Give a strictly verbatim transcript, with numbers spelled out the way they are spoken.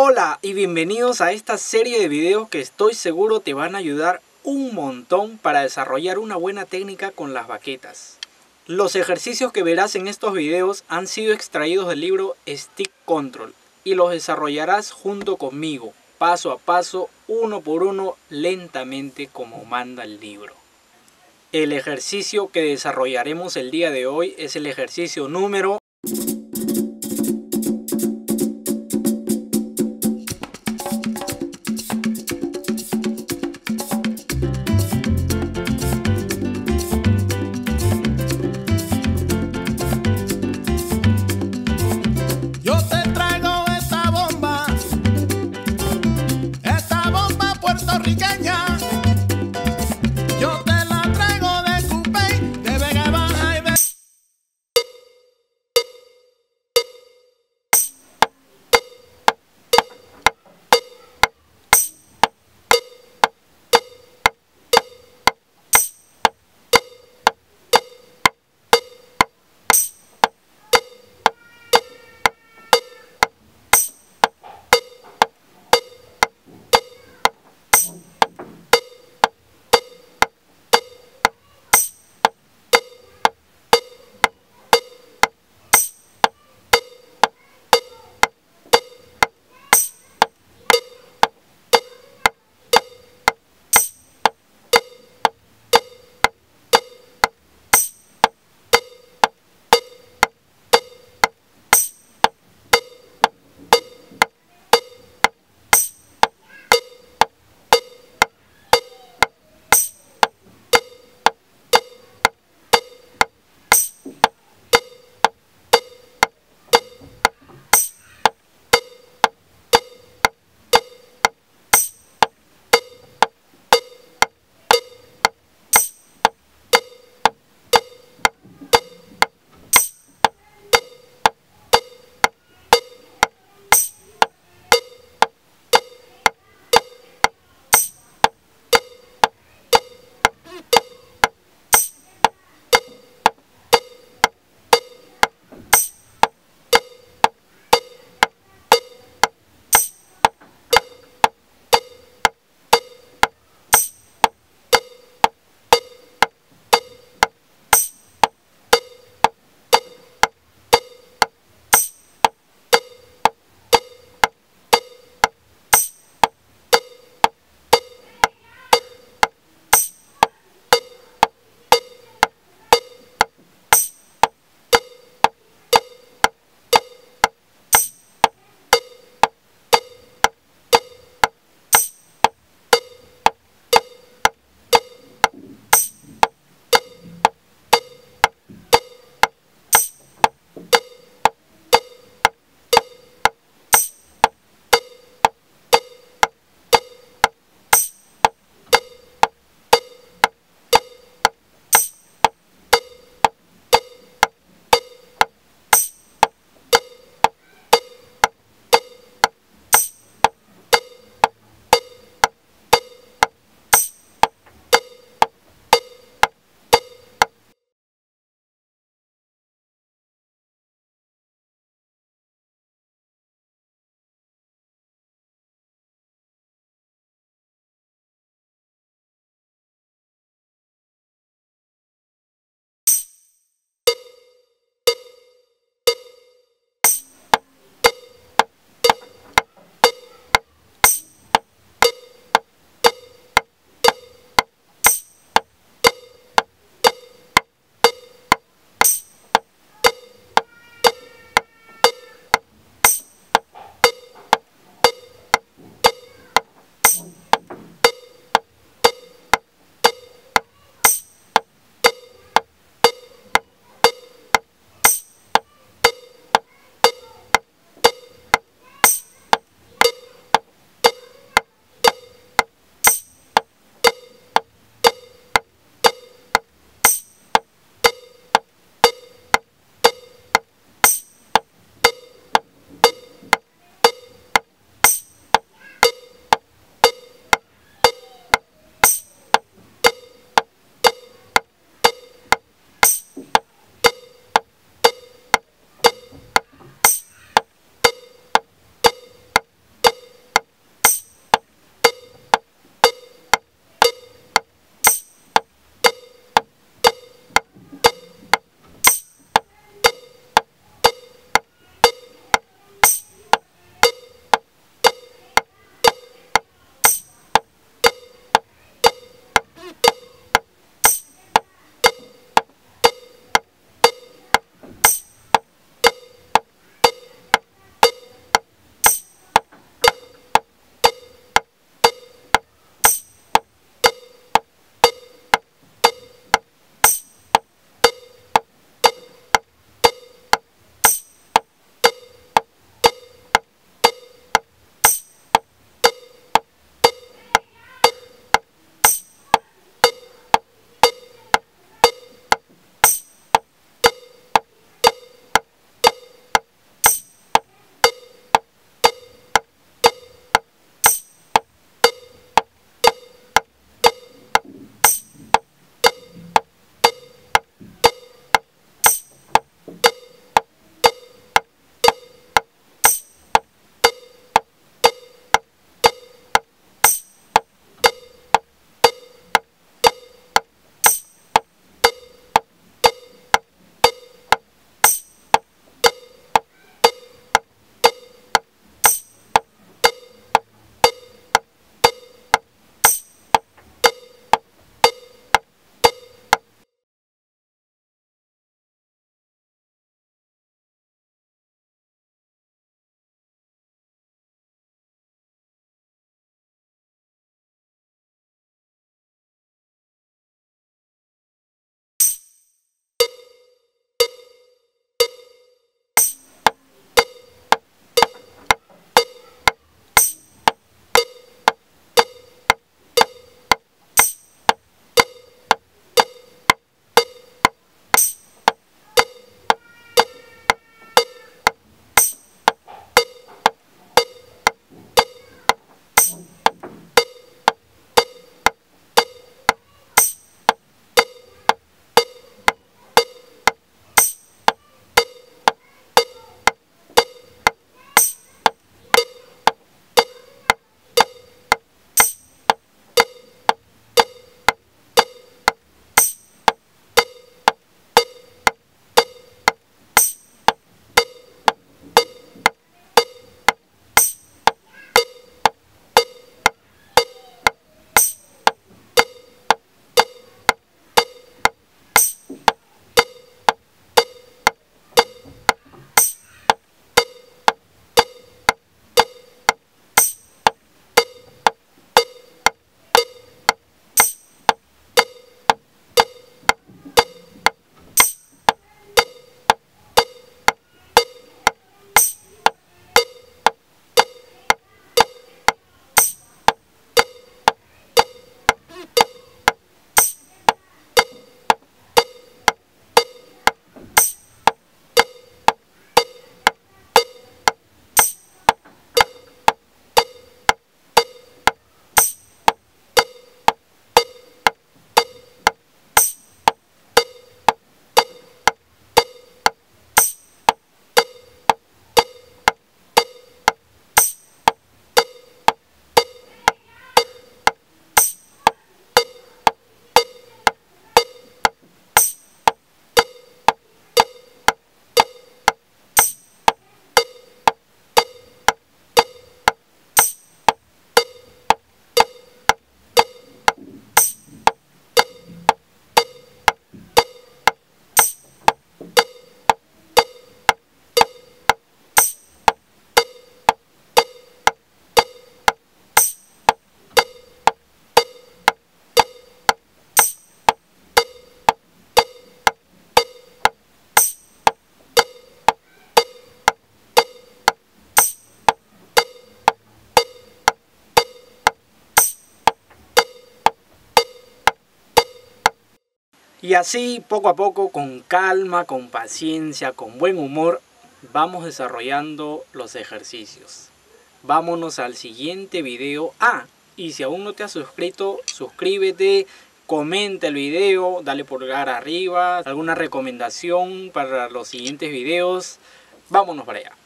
Hola y bienvenidos a esta serie de videos que estoy seguro te van a ayudar un montón para desarrollar una buena técnica con las baquetas. Los ejercicios que verás en estos videos han sido extraídos del libro Stick Control y los desarrollarás junto conmigo, paso a paso, uno por uno, lentamente como manda el libro. El ejercicio que desarrollaremos el día de hoy es el ejercicio número Y así, poco a poco, con calma, con paciencia, con buen humor, vamos desarrollando los ejercicios. Vámonos al siguiente video. Ah, y si aún no te has suscrito, suscríbete, comenta el video, dale pulgar arriba, alguna recomendación para los siguientes videos. Vámonos para allá.